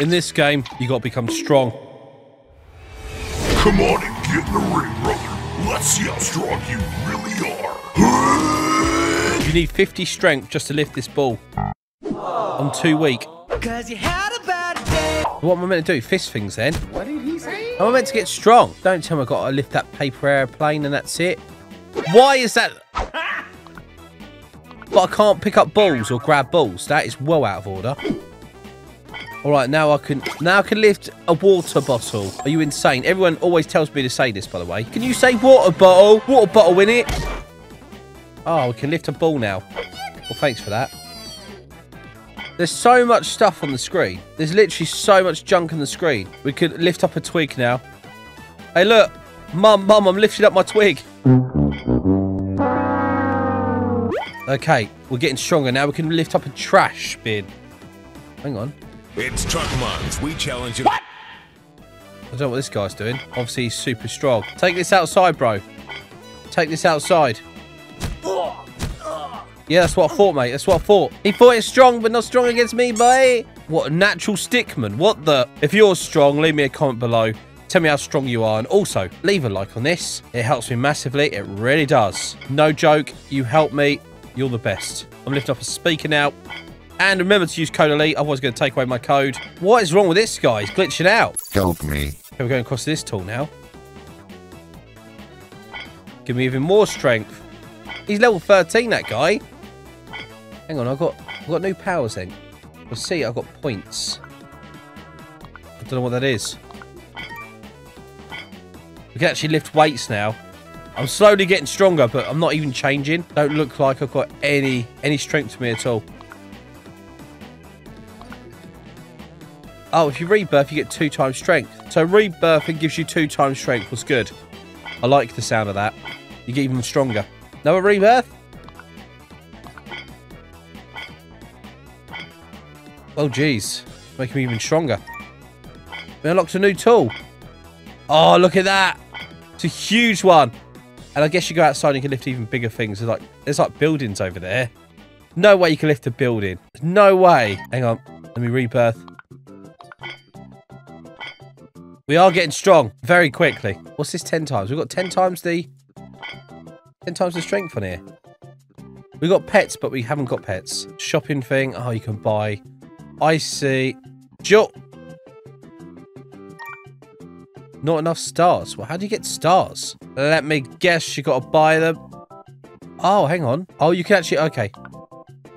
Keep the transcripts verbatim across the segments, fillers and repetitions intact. In this game, you got to become strong. Come on and get in the ring, brother. Let's see how strong you really are. You need fifty strength just to lift this ball. I'm too weak. Cause you had a bad day. What am I meant to do? Fist things then? What did he say? Am I meant to get strong? Don't tell me I got to lift that paper airplane and that's it. Why is that? But I can't pick up balls or grab balls. That is well out of order. All right, now I can now I can lift a water bottle. Are you insane? Everyone always tells me to say this, by the way. Can you say water bottle? Water bottle in it. Oh, we can lift a ball now. Well, thanks for that. There's so much stuff on the screen. There's literally so much junk on the screen. We could lift up a twig now. Hey, look. Mum, mum, I'm lifting up my twig. Okay, we're getting stronger now. We can lift up a trash bin. Hang on. It's Truck Mons. We challenge you. What? I don't know what this guy's doing. Obviously, he's super strong. Take this outside, bro. Take this outside. Yeah, that's what I thought, mate. That's what I thought. He thought it's strong, but not strong against me, mate. What a natural stickman. What the? If you're strong, leave me a comment below. Tell me how strong you are. And also, leave a like on this. It helps me massively. It really does. No joke. You help me. You're the best. I'm lifting up a speaker now. And remember to use code ELITE, otherwise going to take away my code. What is wrong with this guy? He's glitching out. Help me. Okay, we're going across this tool now. Give me even more strength. He's level thirteen, that guy. Hang on, I've got, I've got new powers then. We'll see, I've got points. I don't know what that is. We can actually lift weights now. I'm slowly getting stronger, but I'm not even changing. Don't look like I've got any, any strength to me at all. Oh, if you rebirth, you get two times strength. So rebirthing gives you two times strength. What's good? I like the sound of that. You get even stronger. Another rebirth? Oh, geez. Making me even stronger. We unlocked a new tool. Oh, look at that. It's a huge one. And I guess you go outside and you can lift even bigger things. There's like, there's like buildings over there. No way you can lift a building. There's no way. Hang on. Let me rebirth. We are getting strong very quickly. What's this ten times? We've got ten times the... ten times the strength on here. We've got pets, but we haven't got pets. Shopping thing. Oh, you can buy. I see. Jo Not enough stars. Well, how do you get stars? Let me guess. You got to buy them. Oh, hang on. Oh, you can actually... Okay.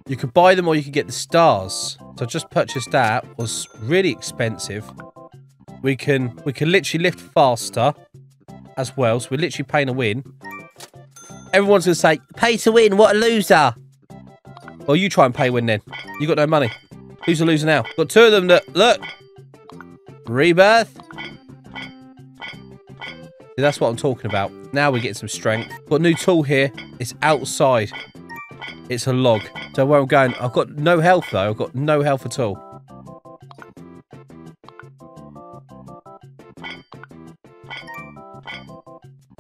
You could buy them or you can get the stars. So I just purchased that. It was really expensive. We can we can literally lift faster as well. So we're literally paying to win. Everyone's going to say, pay to win, what a loser. Well, you try and pay win then. You got no money. Who's a loser now? Got two of them that, look. Rebirth. See, that's what I'm talking about. Now we're getting some strength. Got a new tool here. It's outside. It's a log. So where I'm going, I've got no health though. I've got no health at all.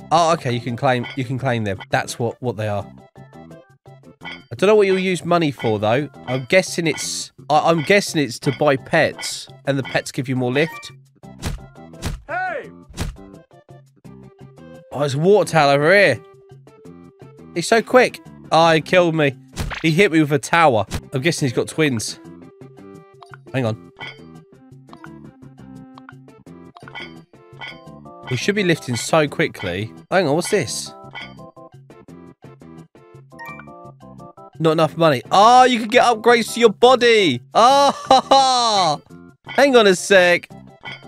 Oh, okay, you can claim you can claim them. That's what, what they are. I don't know what you'll use money for though. I'm guessing it's I, I'm guessing it's to buy pets, and the pets give you more lift. Hey! Oh, there's a water towel over here. He's so quick. Oh, he killed me. He hit me with a tower. I'm guessing he's got twins. Hang on. We should be lifting so quickly. Hang on, what's this? Not enough money. Oh, you can get upgrades to your body. Oh, ha, ha. Hang on a sec.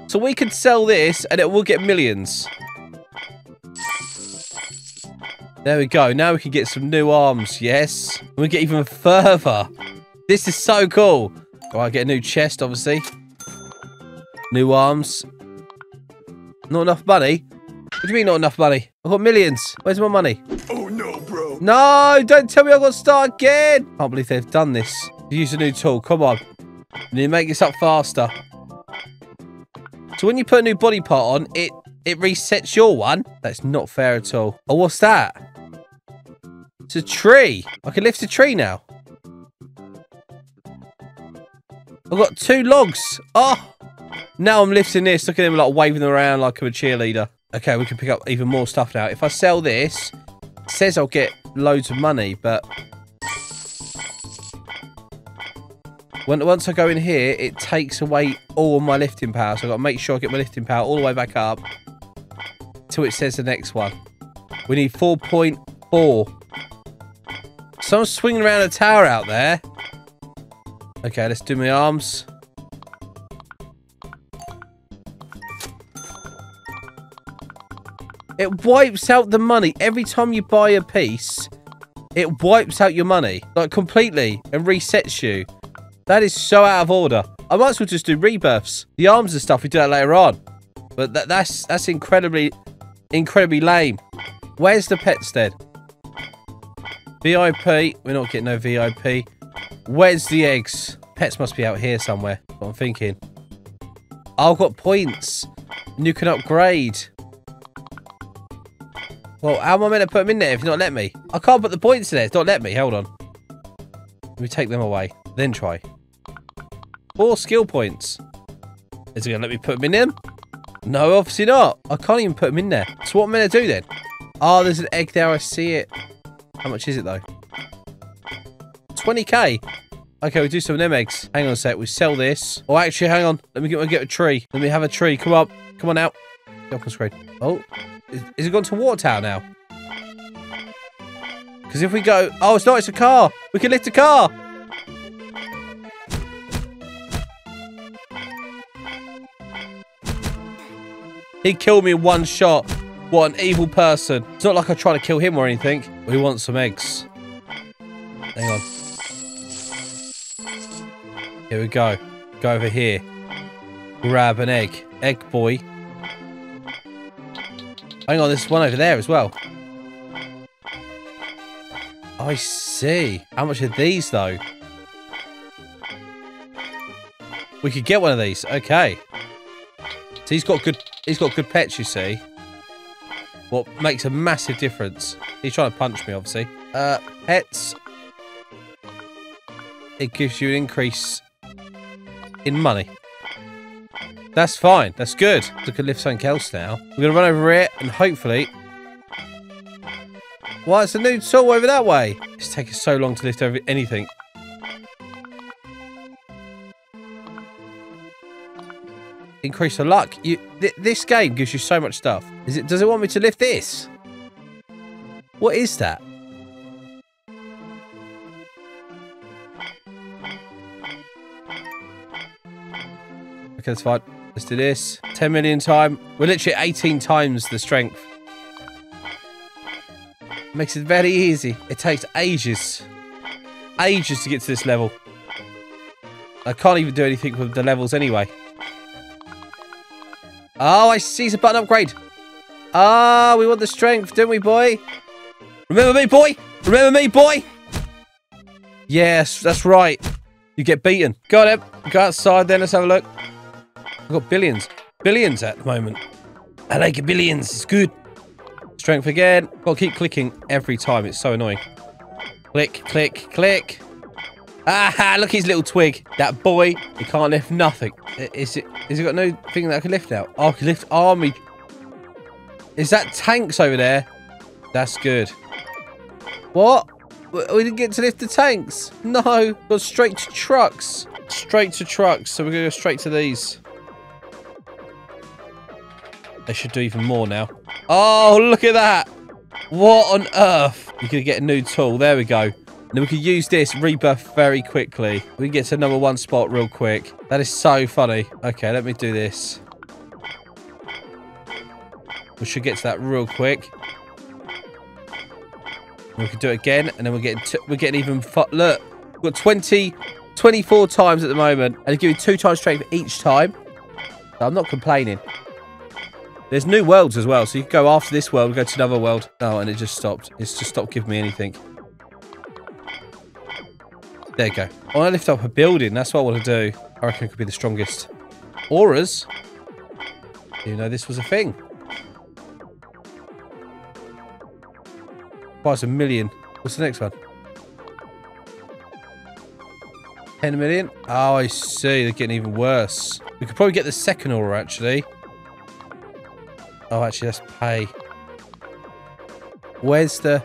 So we could sell this and it will get millions. There we go. Now we can get some new arms. Yes. And we get even further. This is so cool. All right, get a new chest, obviously. New arms. Not enough money? What do you mean not enough money? I've got millions. Where's my money? Oh, no, bro. No, don't tell me I've got to start again. I can't believe they've done this. Use a new tool. Come on. You need to make this up faster. So when you put a new body part on, it, it resets your one. That's not fair at all. Oh, what's that? It's a tree. I can lift a tree now. I've got two logs. Oh, Now I'm lifting this. Look at him like waving them around like I'm a cheerleader. Okay, we can pick up even more stuff now. If I sell this, it says I'll get loads of money, but... When, once I go in here, it takes away all my lifting power. So I've got to make sure I get my lifting power all the way back up till it says the next one. We need four point four. Someone's swinging around a tower out there. Okay, let's do my arms. It wipes out the money. Every time you buy a piece, it wipes out your money. Like, completely. And resets you. That is so out of order. I might as well just do rebirths. The arms and stuff, we do that later on. But that, that's that's incredibly, incredibly lame. Where's the pets then? V I P. We're not getting no V I P. Where's the eggs? Pets must be out here somewhere. That's what I'm thinking. I've got points. And you can upgrade. Well, how am I meant to put them in there if you're not letting me? I can't put the points in there. It's not letting me. Hold on. Let me take them away. Then try. Four skill points. Is it going to let me put them in them? No, obviously not. I can't even put them in there. So what am I going to do then? Oh, there's an egg there. I see it. How much is it though? twenty K. Okay, we'll do some of them eggs. Hang on a sec. We sell this. Oh, actually, hang on. Let me get, get a tree. Let me have a tree. Come up. Come on out. Off the screen. Oh, is, is it gone to water tower now? Because if we go... Oh, it's not. It's a car. We can lift a car. He killed me in one shot. What an evil person. It's not like I try to kill him or anything. We want some eggs. Hang on. Here we go. Go over here. Grab an egg. Egg boy. Hang on, there's one over there as well. I see. How much are these though? We could get one of these. Okay. So he's got good... He's got good pets, you see. What makes a massive difference. He's trying to punch me, obviously. Uh, pets. It gives you an increase in money. That's fine. That's good. I could lift something else now. We're going to run over it and hopefully... Why is the new tool over that way? It's taking so long to lift over anything. Increase the luck. You, th this game gives you so much stuff. Is it? Does it want me to lift this? What is that? Okay, that's fine. Let's do this. ten million time. We're literally eighteen times the strength. Makes it very easy. It takes ages. Ages to get to this level. I can't even do anything with the levels anyway. Oh, I see. It's a button upgrade. Ah, we want the strength, don't we, boy? Remember me, boy? Remember me, boy? Yes, that's right. You get beaten. Go on, Em. Go outside then. Let's have a look. I've got billions. Billions at the moment. I like it, billions. It's good. Strength again. Got to keep clicking every time. It's so annoying. Click, click, click. Ah, look, his little twig. That boy, he can't lift nothing. Is it? Is it got no thing that I can lift now? Oh, I can lift army. Is that tanks over there? That's good. What? We didn't get to lift the tanks. No, got straight to trucks. Straight to trucks. So we're gonna go straight to these. They should do even more now. Oh, look at that! What on earth? You're gonna get a new tool. There we go. And we can use this rebirth very quickly. We can get to number one spot real quick. That is so funny. Okay, let me do this. We should get to that real quick. We can do it again, and then we're getting t we're getting even. Look, we've got twenty, twenty-four times at the moment, and they give you two times strength each time. So I'm not complaining. There's new worlds as well, so you can go after this world, go to another world. Oh, and it just stopped. It's just stopped giving me anything. There you go. I want to lift up a building. That's what I want to do. I reckon it could be the strongest. Auras? You know, this was a thing. Buys a million. What's the next one? ten million. Oh, I see. They're getting even worse. We could probably get the second order, actually. Oh, actually, let's pay. Where's the...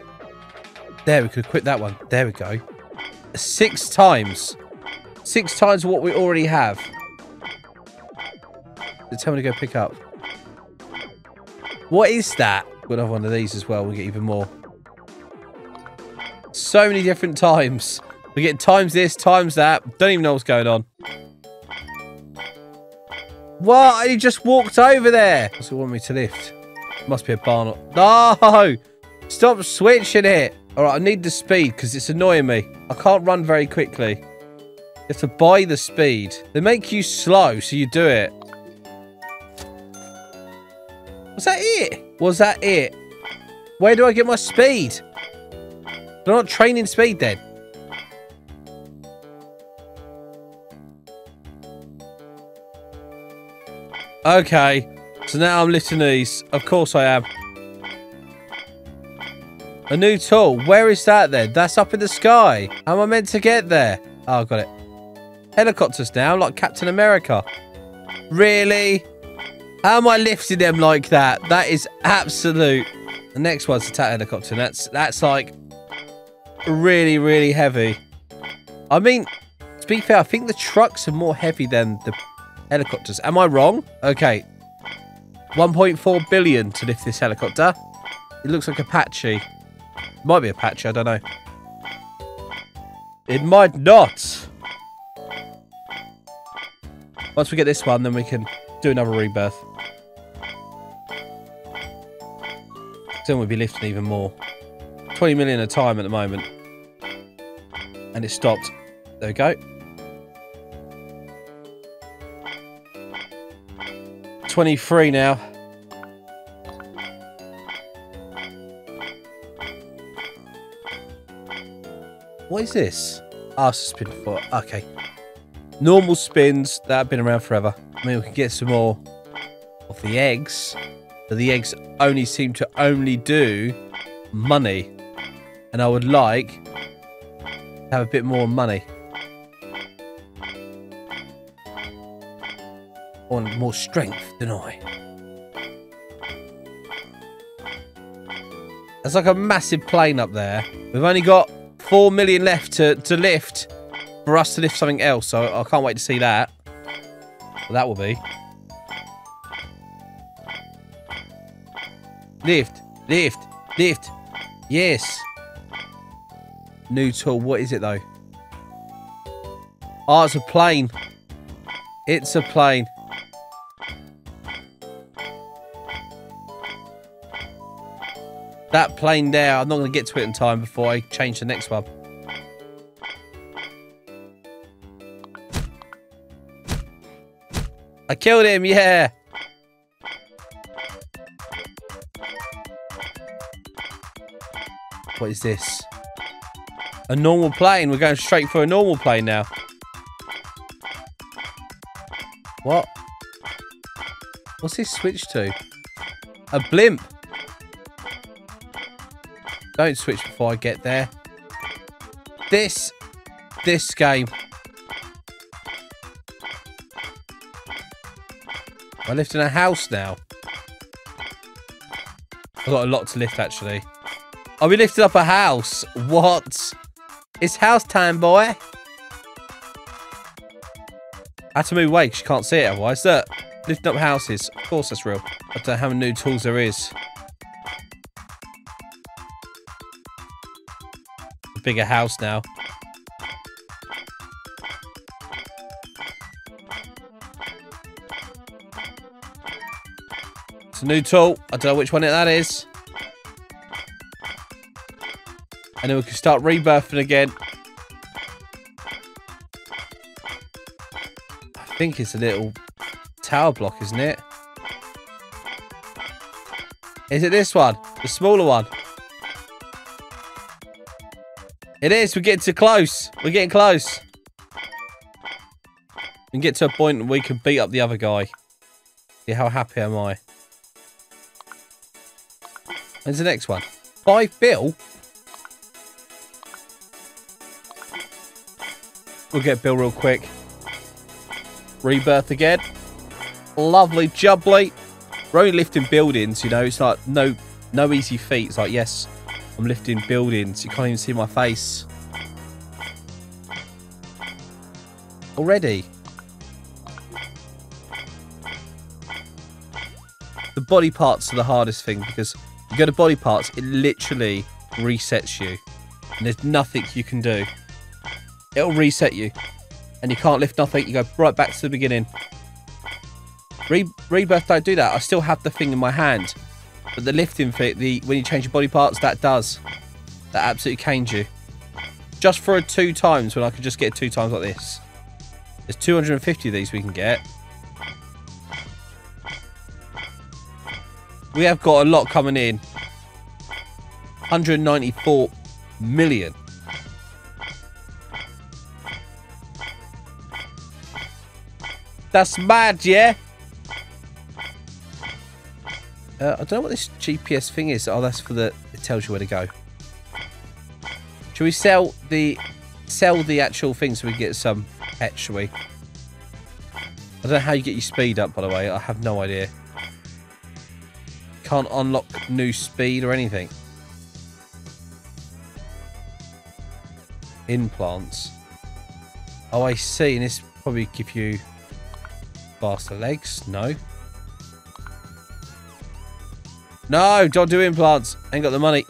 There, we could quit that one. There we go. Six times. Six times what we already have. They tell me to go pick up. What is that? We'll have one of these as well. We'll get even more. So many different times. We're getting times this, times that. Don't even know what's going on. What? He just walked over there. What's it want me to lift? Must be a barn. No! Stop switching it. All right, I need the speed because it's annoying me. I can't run very quickly. You have to buy the speed. They make you slow, so you do it. Was that it? Was that it? Where do I get my speed? They're not training speed then. Okay, so now I'm lifting these. Of course I am. A new tool. Where is that then? That's up in the sky. How am I meant to get there? Oh, I got it. Helicopters now, like Captain America. Really? How am I lifting them like that? That is absolute. The next one's the attack helicopter. That's that's like really, really heavy. I mean, to be fair, I think the trucks are more heavy than the helicopters. Am I wrong? Okay. one point four billion to lift this helicopter. It looks like Apache. It might be Apache, I don't know. It might not. Once we get this one, then we can do another rebirth. Then we'll be lifting even more. twenty million a time at the moment. And it stopped. There we go. twenty-three now. What is this? Ah, oh, spin four. Okay. Normal spins that have been around forever. I mean, we can get some more of the eggs, but the eggs only seem to only do money, and I would like to have a bit more money. On more strength than I. That's like a massive plane up there. We've only got four million left to, to lift for us to lift something else, so I can't wait to see that. That will be. Lift, lift, lift. Yes. New tool. What is it though? Oh, it's a plane. It's a plane. That plane there, I'm not going to get to it in time before I change the next one. I killed him, yeah! What is this? A normal plane. We're going straight for a normal plane now. What? What's this switch to? A blimp. Don't switch before I get there. This, this game. I lift in a house now. I've got a lot to lift, actually. Oh, we lifted up a house. What? It's house time, boy. I had to move away because you can't see it otherwise. Look, lifting up houses. Of course that's real. I don't know how many new tools there is. Bigger house now. It's a new tool. I don't know which one that is. And then we can start rebirthing again. I think it's a little tower block, isn't it? Is it this one? The smaller one? It is. We're getting too close. We're getting close. And get to a point where we can beat up the other guy. See how happy am I? When's the next one? Five bill? We'll get Bill real quick. Rebirth again. Lovely, jubbly. We're only lifting buildings, you know. It's like no no easy feat. It's like, yes, I'm lifting buildings. You can't even see my face. Already. The body parts are the hardest thing because you go to body parts, it literally resets you. And there's nothing you can do. It'll reset you. And you can't lift nothing. You go right back to the beginning. Re Rebirth don't do that. I still have the thing in my hand. But the lifting thing, the, when you change your body parts, that does. That absolutely canes you. Just for a two times when I could just get two times like this. There's two hundred fifty of these we can get. We have got a lot coming in. one hundred ninety-four million. That's mad, yeah? Uh, I don't know what this G P S thing is. Oh, that's for the... It tells you where to go. Should we sell the... Sell the actual thing so we get some pets, shall we? I don't know how you get your speed up, by the way. I have no idea. Can't unlock new speed or anything. Implants. Oh, I see. And this probably give you faster legs. No. No, don't do implants. Ain't got the money.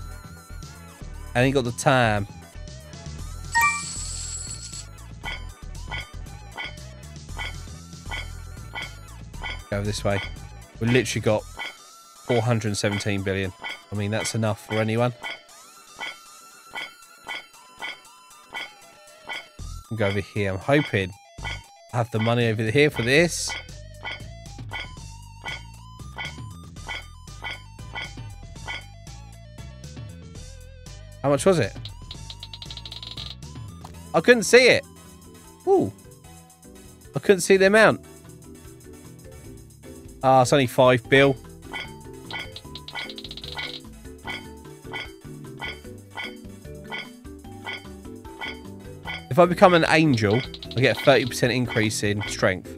Ain't got the time. Go this way. We literally got four hundred seventeen billion. I mean, that's enough for anyone. Go over here. I'm hoping I have the money over here for this. How much was it? I couldn't see it. Ooh. I couldn't see the amount. Ah, uh, it's only five bill. If I become an angel, I get a thirty percent increase in strength.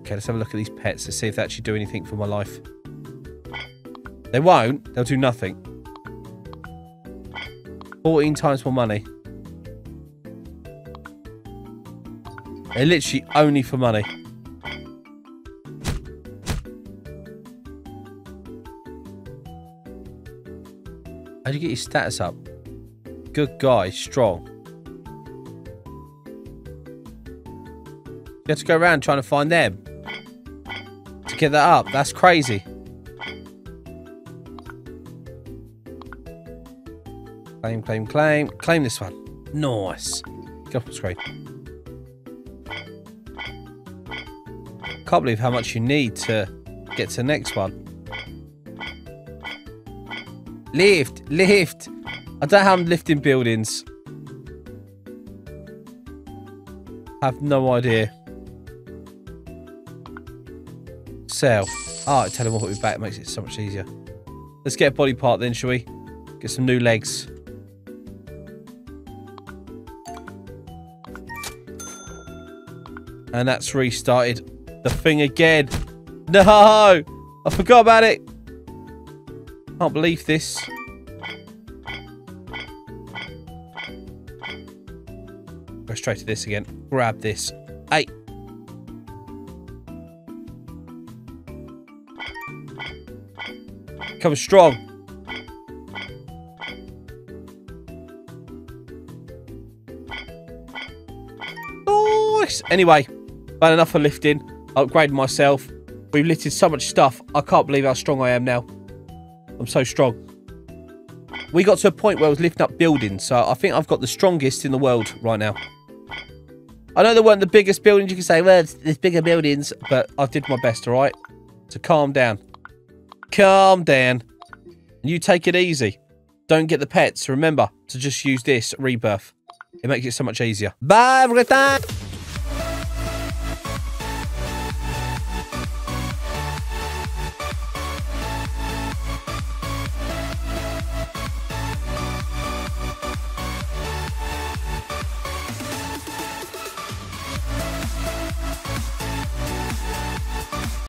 Okay, let's have a look at these pets to see if they actually do anything for my life. They won't. They'll do nothing. fourteen times more money. They're literally only for money. How do you get your status up? Good guy, strong. You have to go around trying to find them to get that up. That's crazy. Claim, claim, claim. Claim this one. Nice. Get off the screen. Can't believe how much you need to get to the next one. Lift, lift. I don't know how I'm lifting buildings. I have no idea. Sell. Ah, oh, teleport me back makes it so much easier. Let's get a body part then, shall we? Get some new legs. And that's restarted the thing again. No! I forgot about it. Can't believe this. Straight to this again. Grab this. Hey. Come strong. Nice. Anyway, but enough for lifting. Upgraded myself. We've lifted so much stuff. I can't believe how strong I am now. I'm so strong. We got to a point where I was lifting up buildings, so I think I've got the strongest in the world right now. I know they weren't the biggest buildings. You can say, well, there's bigger buildings, but I did my best, all right? So calm down. Calm down. And you take it easy. Don't get the pets. Remember to just use this Rebirth. It makes it so much easier. Bye, everyone.